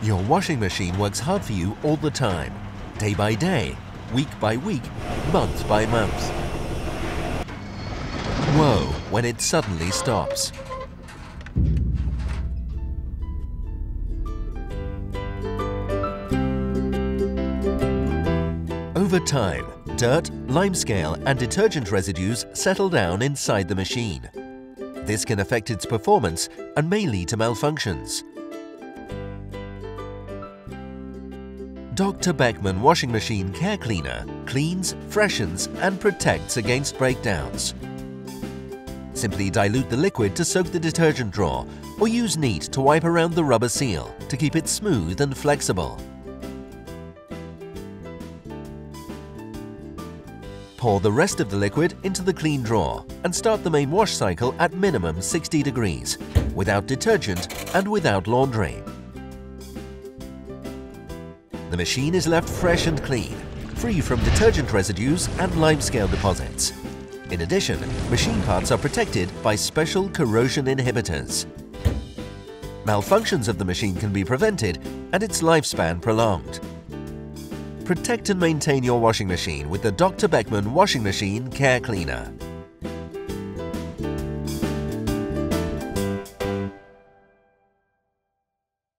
Your washing machine works hard for you all the time, day by day, week by week, month by month. Woe when it suddenly stops. Over time, dirt, limescale and detergent residues settle down inside the machine. This can affect its performance and may lead to malfunctions. Dr. Beckmann Washing Machine Care Cleaner cleans, freshens and protects against breakdowns. Simply dilute the liquid to soak the detergent drawer or use neat to wipe around the rubber seal to keep it smooth and flexible. Pour the rest of the liquid into the clean drawer and start the main wash cycle at minimum 60 degrees, without detergent and without laundry. The machine is left fresh and clean, free from detergent residues and limescale deposits. In addition, machine parts are protected by special corrosion inhibitors. Malfunctions of the machine can be prevented and its lifespan prolonged. Protect and maintain your washing machine with the Dr. Beckmann Washing Machine Care Cleaner.